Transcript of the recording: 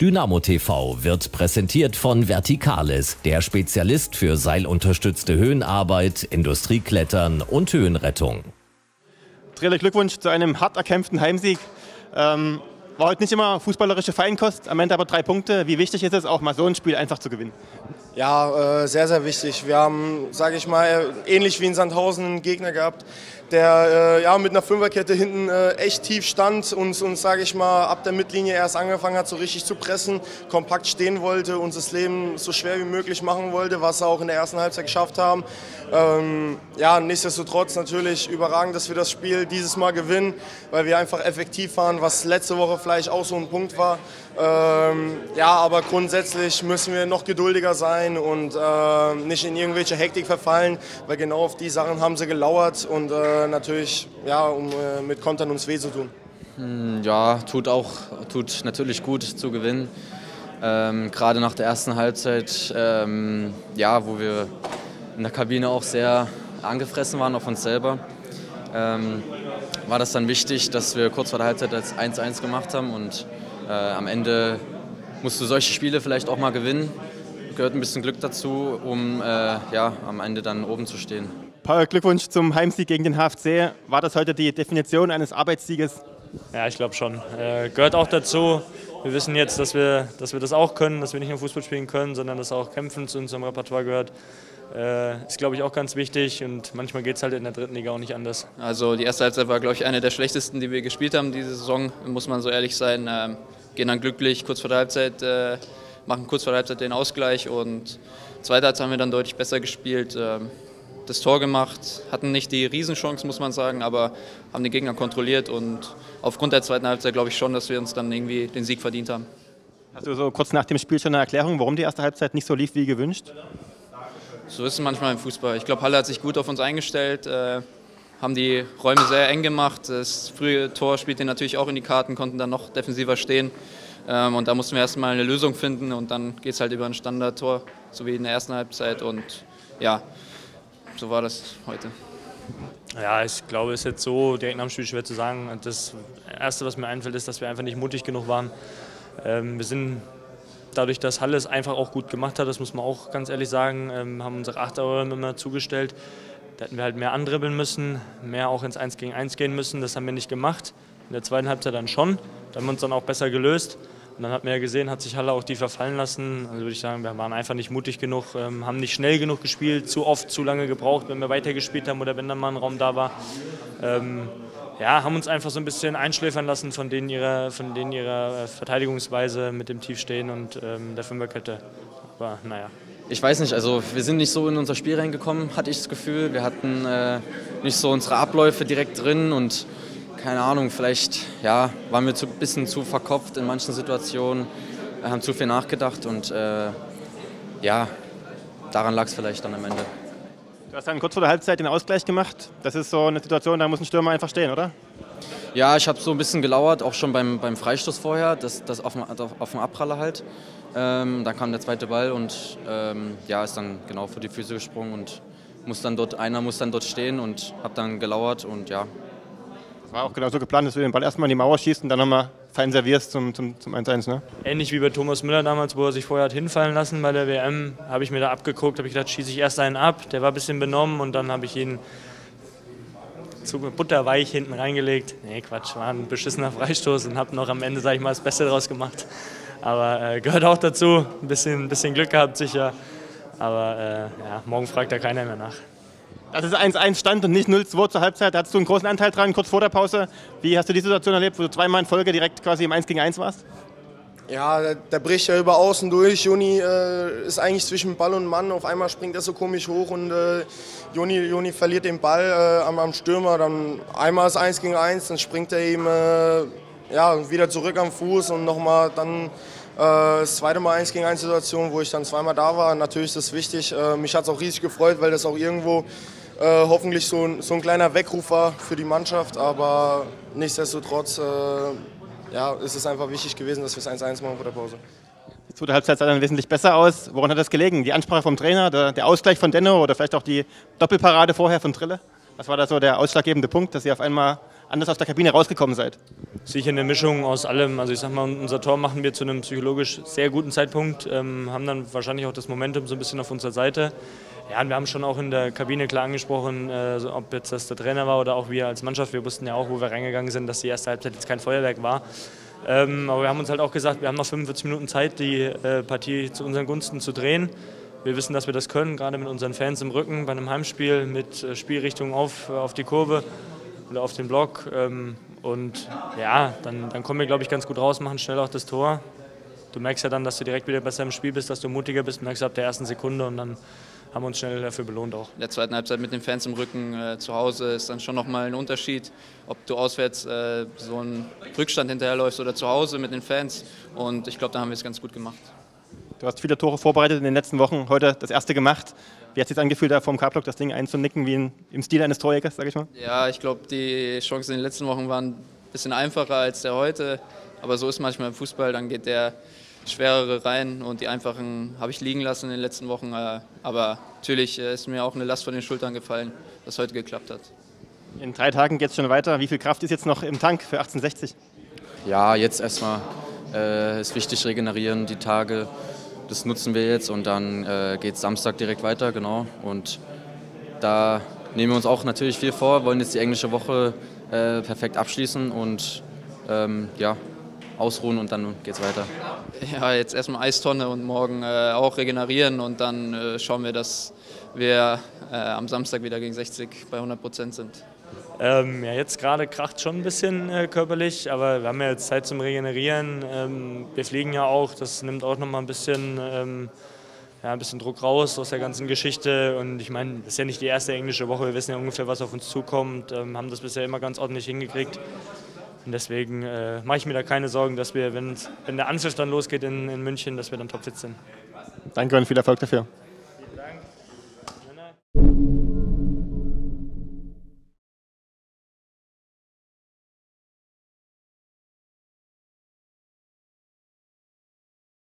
DynamoTV wird präsentiert von Verticalis, der Spezialist für seilunterstützte Höhenarbeit, Industrieklettern und Höhenrettung. Herzlichen Glückwunsch zu einem hart erkämpften Heimsieg. War heute nicht immer fußballerische Feinkost, am Ende aber 3 Punkte. Wie wichtig ist es, auch mal so ein Spiel einfach zu gewinnen? Ja, sehr, sehr wichtig. Wir haben, sage ich mal, ähnlich wie in Sandhausen einen Gegner gehabt, der ja, mit einer Fünferkette hinten echt tief stand und uns, sage ich mal, ab der Mittellinie erst angefangen hat, so richtig zu pressen, kompakt stehen wollte, uns das Leben so schwer wie möglich machen wollte, was sie auch in der ersten Halbzeit geschafft haben. Ja, nichtsdestotrotz natürlich überragend, dass wir das Spiel dieses Mal gewinnen, weil wir einfach effektiv waren, was letzte Woche vielleicht auch so ein Punkt war. Ja, aber grundsätzlich müssen wir noch geduldiger sein und nicht in irgendwelche Hektik verfallen, weil genau auf die Sachen haben sie gelauert und natürlich ja, mit Kontern ums Weh zu tun. Ja, tut natürlich gut zu gewinnen. Gerade nach der ersten Halbzeit, ja, wo wir in der Kabine auch sehr angefressen waren auf uns selber, war das dann wichtig, dass wir kurz vor der Halbzeit das 1:1 gemacht haben und am Ende musst du solche Spiele vielleicht auch mal gewinnen. Gehört ein bisschen Glück dazu, um ja, am Ende dann oben zu stehen. Paul, Glückwunsch zum Heimsieg gegen den HFC. War das heute die Definition eines Arbeitssieges? Ja, ich glaube schon. Gehört auch dazu. Wir wissen jetzt, dass wir das auch können, dass wir nicht nur Fußball spielen können, sondern dass auch Kämpfen zu unserem Repertoire gehört. Ist, glaube ich, auch ganz wichtig und manchmal geht es halt in der 3. Liga auch nicht anders. Also die erste Halbzeit war, glaube ich, eine der schlechtesten, die wir gespielt haben diese Saison, muss man so ehrlich sein. Gehen dann glücklich kurz vor der Halbzeit, machen kurz vor der Halbzeit den Ausgleich und zweite Halbzeit haben wir dann deutlich besser gespielt, das Tor gemacht, hatten nicht die Riesenchance, muss man sagen, aber haben den Gegner kontrolliert und aufgrund der zweiten Halbzeit glaube ich schon, dass wir uns dann irgendwie den Sieg verdient haben. Hast du so kurz nach dem Spiel schon eine Erklärung, warum die erste Halbzeit nicht so lief wie gewünscht? So ist es manchmal im Fußball. Ich glaube, Halle hat sich gut auf uns eingestellt, haben die Räume sehr eng gemacht. Das frühe Tor spielte natürlich auch in die Karten, konnten dann noch defensiver stehen. Und da mussten wir erstmal eine Lösung finden und dann geht es halt über ein Standardtor, so wie in der ersten Halbzeit. Und ja, so war das heute. Ja, ich glaube, es ist jetzt so direkt nach dem Spiel schwer zu sagen. Das Erste, was mir einfällt, ist, dass wir einfach nicht mutig genug waren. Wir sind... Dadurch, dass Halle es einfach auch gut gemacht hat, das muss man auch ganz ehrlich sagen, haben unsere 8er-Räume immer zugestellt. Da hätten wir halt mehr andribbeln müssen, mehr auch ins 1 gegen 1 gehen müssen. Das haben wir nicht gemacht. In der zweiten Halbzeit dann schon. Da haben wir uns dann auch besser gelöst. Und dann hat man ja gesehen, hat sich Halle auch die verfallen lassen. Also würde ich sagen, wir waren einfach nicht mutig genug, haben nicht schnell genug gespielt, zu oft, zu lange gebraucht, wenn wir weitergespielt haben oder wenn dann mal ein Raum da war. Ja, haben uns einfach so ein bisschen einschläfern lassen von denen ihrer Verteidigungsweise mit dem Tiefstehen und der Fünferkette. Aber naja. Ich weiß nicht, also wir sind nicht so in unser Spiel reingekommen, hatte ich das Gefühl. Wir hatten nicht so unsere Abläufe direkt drin und keine Ahnung, vielleicht ja, waren wir ein bisschen zu verkopft in manchen Situationen, haben zu viel nachgedacht und ja, daran lag es vielleicht dann am Ende. Du hast dann kurz vor der Halbzeit den Ausgleich gemacht. Das ist so eine Situation, da muss ein Stürmer einfach stehen, oder? Ja, ich habe so ein bisschen gelauert, auch schon beim Freistoß vorher, das auf dem Abpraller halt. Dann kam der zweite Ball und ja, ist dann genau vor die Füße gesprungen und einer muss dann dort stehen und habe dann gelauert und ja. Das war auch genau so geplant, dass du den Ball erstmal in die Mauer schießt und dann nochmal fein servierst zum 1:1, ne? Ähnlich wie bei Thomas Müller damals, wo er sich vorher hat hinfallen lassen bei der WM, habe ich mir da abgeguckt, habe ich gedacht, schieße ich erst einen ab, der war ein bisschen benommen und dann habe ich ihn zu butterweich hinten reingelegt. Nee, Quatsch, war ein beschissener Freistoß und habe noch am Ende, sage ich mal, das Beste draus gemacht. Aber gehört auch dazu, ein bisschen Glück gehabt sicher, aber ja, morgen fragt da keiner mehr nach. Dass es 1:1 stand und nicht 0:2 zur Halbzeit, da hattest du einen großen Anteil dran, kurz vor der Pause. Wie hast du die Situation erlebt, wo du zweimal in Folge direkt quasi im 1 gegen 1 warst? Ja, der bricht ja über außen durch. Juni ist eigentlich zwischen Ball und Mann. Auf einmal springt er so komisch hoch und Juni verliert den Ball am Stürmer. Dann einmal ist 1 gegen 1, dann springt er ihm ja, wieder zurück am Fuß und nochmal dann... Das zweite Mal 1 gegen 1 Situation, wo ich dann zweimal da war. Natürlich ist das wichtig. Mich hat es auch riesig gefreut, weil das auch irgendwo hoffentlich so ein kleiner Weckruf war für die Mannschaft. Aber nichtsdestotrotz ja, ist es einfach wichtig gewesen, dass wir es 1:1 machen vor der Pause. Jetzt tut der Halbzeit dann wesentlich besser aus. Woran hat das gelegen? Die Ansprache vom Trainer, der Ausgleich von Denno oder vielleicht auch die Doppelparade vorher von Trille? Was war da so der ausschlaggebende Punkt, dass ihr auf einmal anders aus der Kabine rausgekommen seid? Sicher eine Mischung aus allem. Also ich sag mal, unser Tor machen wir zu einem psychologisch sehr guten Zeitpunkt, haben dann wahrscheinlich auch das Momentum so ein bisschen auf unserer Seite. Ja, und wir haben schon auch in der Kabine klar angesprochen, ob jetzt das der Trainer war oder auch wir als Mannschaft. Wir wussten ja auch, wo wir reingegangen sind, dass die erste Halbzeit jetzt kein Feuerwerk war. Aber wir haben uns halt auch gesagt, wir haben noch 45 Minuten Zeit, die Partie zu unseren Gunsten zu drehen. Wir wissen, dass wir das können, gerade mit unseren Fans im Rücken, bei einem Heimspiel, mit Spielrichtung auf die Kurve oder auf den Block. Und ja, dann kommen wir, glaube ich, ganz gut raus, machen schnell auch das Tor. Du merkst ja dann, dass du direkt wieder besser im Spiel bist, dass du mutiger bist, merkst du ab der ersten Sekunde, und dann haben wir uns schnell dafür belohnt auch. In der zweiten Halbzeit mit den Fans im Rücken zu Hause ist dann schon nochmal ein Unterschied, ob du auswärts so einen Rückstand hinterherläufst oder zu Hause mit den Fans, und ich glaube, da haben wir es ganz gut gemacht. Du hast viele Tore vorbereitet in den letzten Wochen, heute das erste gemacht. Wie hat es sich angefühlt, da vom K-Block das Ding einzunicken, wie im Stil eines Torjägers, sag ich mal? Ja, ich glaube, die Chancen in den letzten Wochen waren ein bisschen einfacher als der heute, aber so ist manchmal im Fußball, dann geht der schwerere rein, und die einfachen habe ich liegen lassen in den letzten Wochen, aber natürlich ist mir auch eine Last von den Schultern gefallen, dass heute geklappt hat. In 3 Tagen geht es schon weiter. Wie viel Kraft ist jetzt noch im Tank für 1860? Ja, jetzt erstmal ist wichtig, regenerieren die Tage, das nutzen wir jetzt, und dann geht es Samstag direkt weiter, genau, und da nehmen wir uns auch natürlich viel vor, wollen jetzt die englische Woche perfekt abschließen und ja, ausruhen, und dann geht's weiter. Ja, jetzt erstmal Eistonne und morgen auch regenerieren, und dann schauen wir, dass wir am Samstag wieder gegen 60 bei 100% sind. Ja, jetzt gerade kracht schon ein bisschen körperlich, aber wir haben ja jetzt Zeit zum Regenerieren. Wir fliegen ja auch, das nimmt auch nochmal ein bisschen Druck raus aus der ganzen Geschichte, und ich meine, das ist ja nicht die erste englische Woche, wir wissen ja ungefähr, was auf uns zukommt, haben das bisher immer ganz ordentlich hingekriegt. Und deswegen mache ich mir da keine Sorgen, dass wir, wenn der Anpfiff dann losgeht in München, dass wir dann topfit sind. Danke und viel Erfolg dafür.